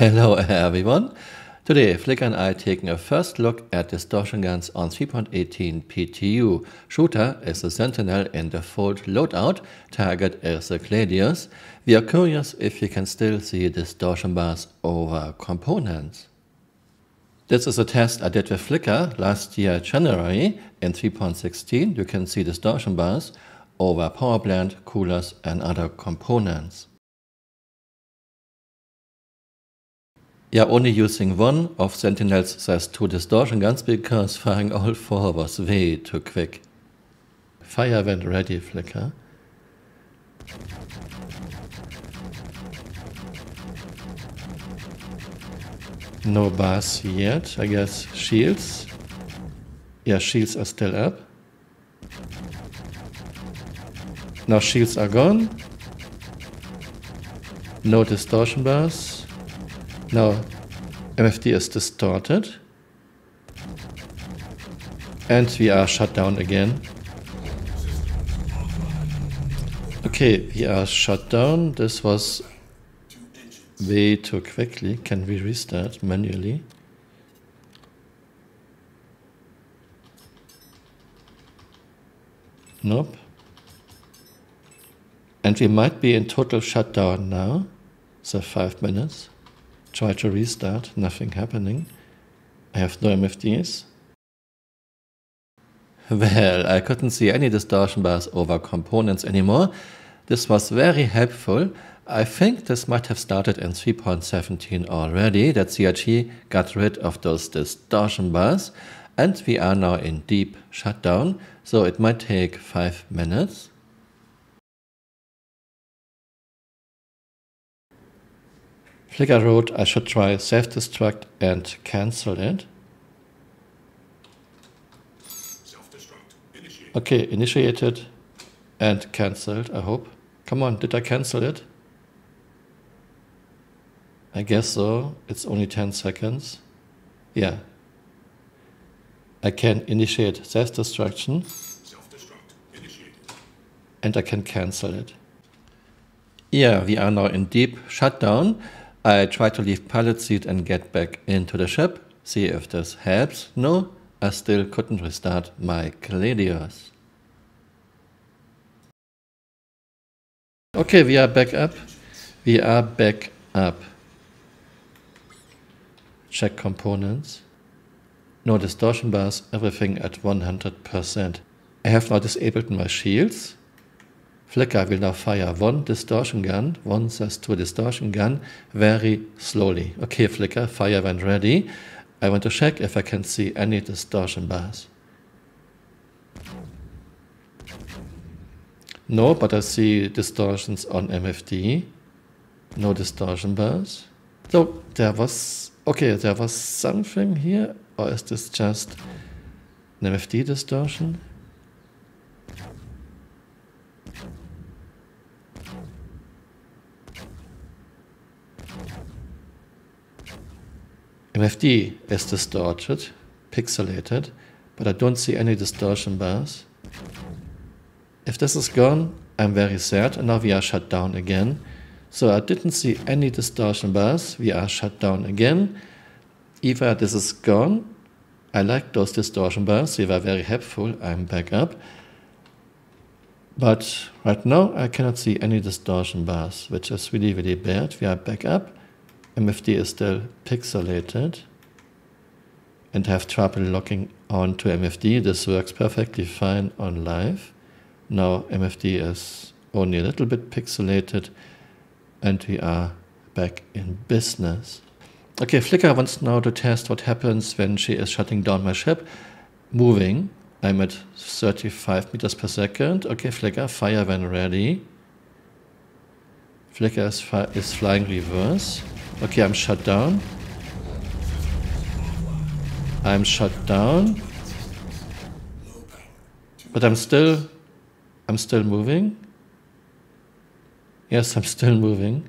Hello everyone, today Flicka and I taking a first look at distortion guns on 3.18 PTU. Shooter is the Sentinel in the default loadout, target is the Gladius. We are curious if you can still see distortion bars over components. This is a test I did with Flicka last year January in 3.16. You can see distortion bars over power plant, coolers and other components. We are only using one of Sentinel's size 2 distortion guns because firing all four was way too quick. Fire when ready, Flicka. No bars yet, I guess shields. Yeah, shields are still up. Now shields are gone. No distortion bars. Now MFD is distorted and we are shut down again. Okay, we are shut down. This was way too quickly. Can we restart manually? Nope. And we might be in total shutdown now. So 5 minutes. Try to restart, nothing happening. I have no MFDs. Well, I couldn't see any distortion bars over components anymore. This was very helpful. I think this might have started in 3.17 already, that CIG got rid of those distortion bars. And we are now in deep shutdown, so it might take 5 minutes. Flicka wrote I should try self-destruct and cancel it. Okay, initiated and cancelled, I hope. Come on, did I cancel it? I guess so. It's only 10 seconds. Yeah. I can initiate self-destruction. And I can cancel it. Yeah, we are now in deep shutdown. I try to leave pilot seat and get back into the ship, see if this helps. No, I still couldn't restart my Gladius. Okay, we are back up. We are back up. Check components. No distortion bars, everything at 100%. I have now disabled my shields. Flicka will now fire one distortion gun, one says two distortion gun, very slowly. Okay, Flicka, fire when ready. I want to check if I can see any distortion bars. No, but I see distortions on MFD. No distortion bars. So, there was something here, or is this just an MFD distortion? MFD is distorted, pixelated, but I don't see any distortion bars. If this is gone, I'm very sad, and now we are shut down again. So I didn't see any distortion bars, we are shut down again. Either this is gone, I like those distortion bars, they were very helpful, I'm back up. But right now I cannot see any distortion bars, which is really, really bad. We are back up. MFD is still pixelated and have trouble locking on to MFD. This works perfectly fine on live. Now MFD is only a little bit pixelated and we are back in business. Okay, Flicka wants now to test what happens when she is shutting down my ship. Moving, I'm at 35 meters per second. Okay, Flicka, fire when ready. Flicka is flying reverse. Okay, I'm shut down. I'm shut down. But I'm still moving. Yes, I'm still moving.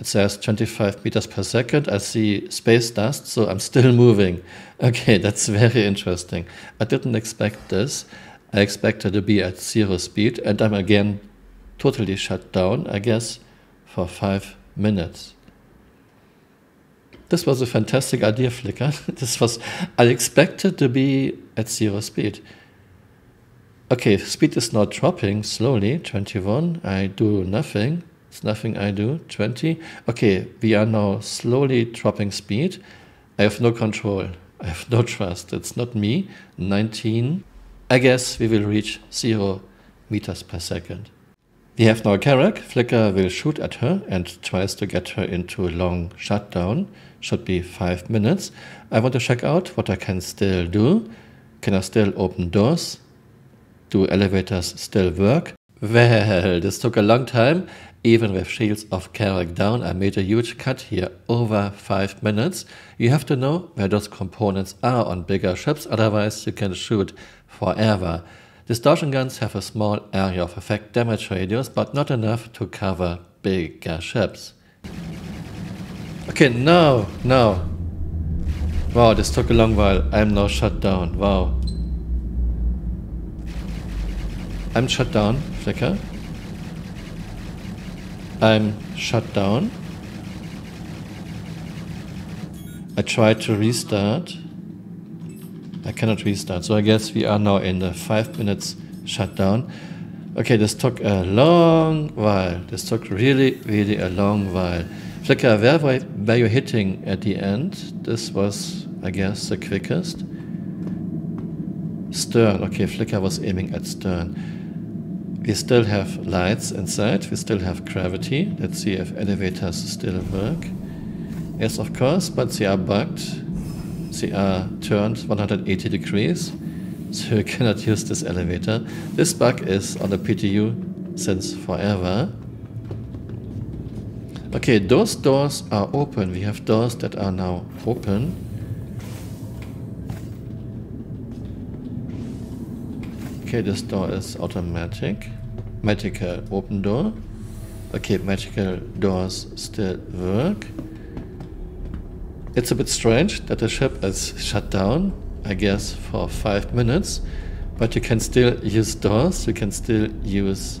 It says 25 meters per second. I see space dust, so I'm still moving. Okay, that's very interesting. I didn't expect this. I expected to be at zero speed, and I'm again totally shut down, I guess, for 5 minutes. This was a fantastic idea, Flicka. This was unexpected to be at zero speed. Okay, speed is now dropping slowly, 21, I do nothing, it's nothing I do, 20. Okay, we are now slowly dropping speed. I have no control, I have no trust, it's not me, 19. I guess we will reach 0 meters per second. We have now Carrack. Flicka will shoot at her and tries to get her into a long shutdown, should be 5 minutes. I want to check out what I can still do. Can I still open doors? Do elevators still work? Well, this took a long time. Even with shields of Carrack down, I made a huge cut here, over 5 minutes. You have to know where those components are on bigger ships, otherwise you can shoot forever. Distortion guns have a small area of effect damage radius, but not enough to cover bigger ships. Okay, no, no. Wow, this took a long while. I'm now shut down, wow. I'm shut down, Flicka. I'm shut down. I tried to restart. I cannot restart, so I guess we are now in the 5 minutes shutdown. Okay, this took a long while. This took really, really a long while. Flicka, where were you hitting at the end? This was, I guess, the quickest. Stern, okay, Flicka was aiming at stern. We still have lights inside, we still have gravity. Let's see if elevators still work. Yes, of course, but they are bugged. They are turned 180 degrees, so you cannot use this elevator. This bug is on the PTU since forever. Okay, those doors are open. We have doors that are now open. Okay, this door is automatic. Magical open door. Okay, magical doors still work. It's a bit strange that the ship is shut down, I guess, for 5 minutes, but you can still use doors, you can still use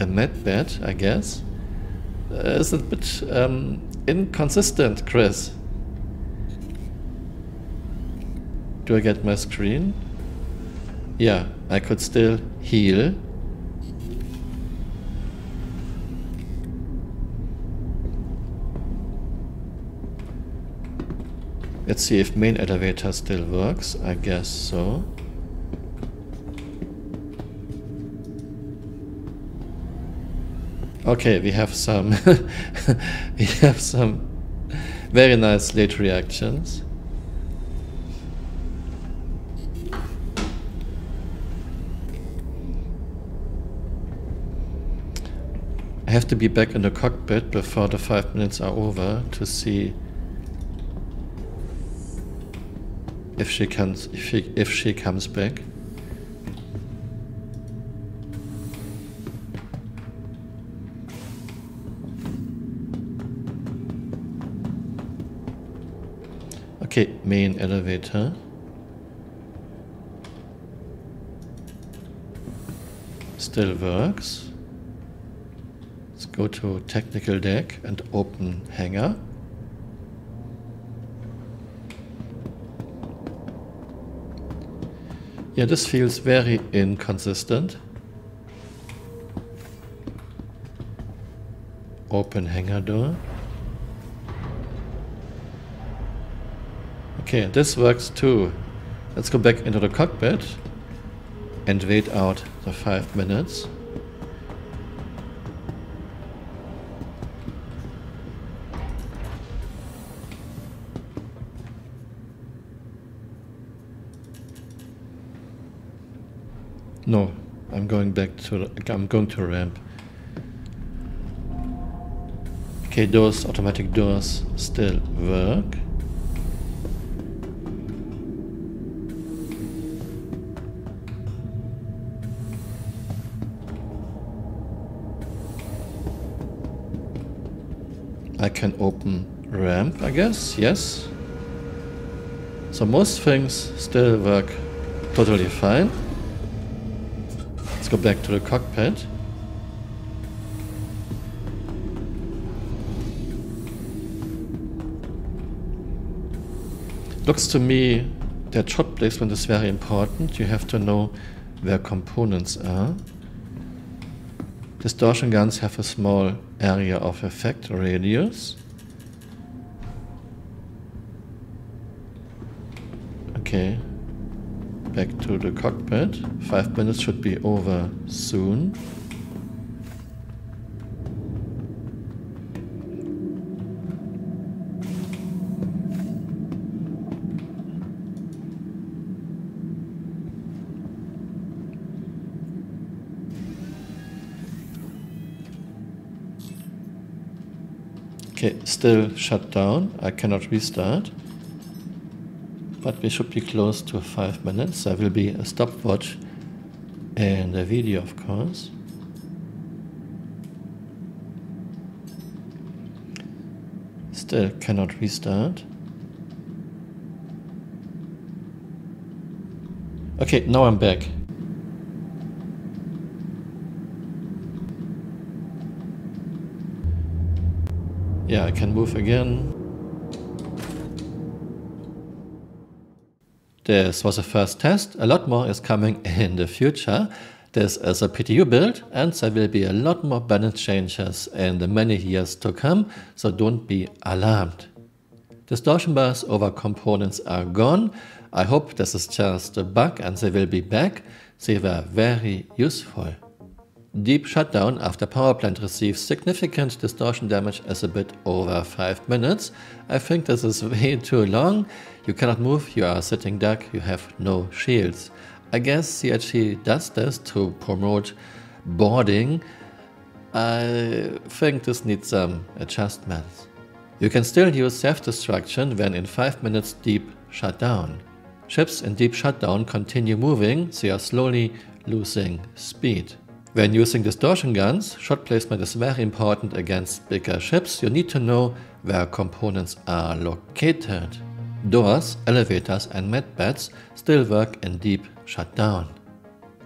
a med bed, I guess. It's a bit inconsistent, Chris. Do I get my screen? Yeah, I could still heal. Let's see if main elevator still works. I guess so. Okay, we have some we have some very nice late reactions. I have to be back in the cockpit before the 5 minutes are over to see if she comes, if she comes back. Okay, main elevator. Still works. Let's go to technical deck and open hangar. Yeah, this feels very inconsistent. Open hangar door. Okay, this works too. Let's go back into the cockpit and wait out the 5 minutes. No, I'm going back to, I'm going to ramp. Okay, doors, automatic doors still work. I can open ramp, I guess, yes. So most things still work totally fine. Let's go back to the cockpit. Looks to me that shot placement is very important. You have to know where components are. Distortion guns have a small area of effect radius. Okay, back to the cockpit. 5 minutes should be over soon. Okay, still shut down. I cannot restart. But we should be close to 5 minutes. There will be a stopwatch and a video, of course. Still cannot restart. Okay, now I'm back. Yeah, I can move again. This was the first test. A lot more is coming in the future. This is a PTU build, and there will be a lot more balance changes in the many years to come, so don't be alarmed. Distortion bars over components are gone. I hope this is just a bug and they will be back. They were very useful. Deep shutdown after power plant receives significant distortion damage is a bit over 5 minutes. I think this is way too long. You cannot move, you are a sitting duck, you have no shields. I guess CIG does this to promote boarding. I think this needs some adjustments. You can still use self-destruction when in 5 minutes deep shutdown. Ships in deep shutdown continue moving, they are slowly losing speed. When using distortion guns, shot placement is very important against bigger ships. You need to know where components are located. Doors, elevators and medbeds still work in deep shutdown.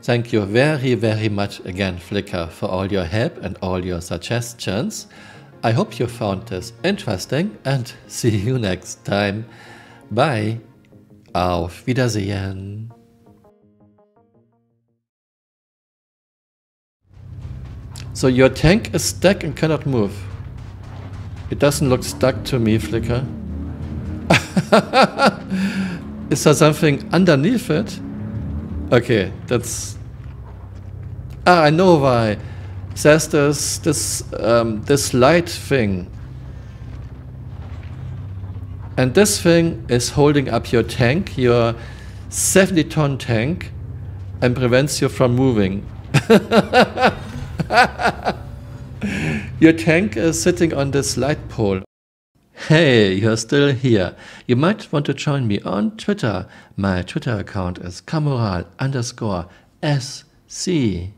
Thank you very much again, Flicka, for all your help and all your suggestions. I hope you found this interesting and see you next time. Bye. Auf Wiedersehen. So your tank is stuck and cannot move. It doesn't look stuck to me, Flicka. Is there something underneath it? Okay, that's... Ah, I know why. There's this light thing. And this thing is holding up your tank, your 70-ton tank, and prevents you from moving. Your tank is sitting on this light pole. Hey, you're still here. You might want to join me on Twitter. My Twitter account is Camural_SC.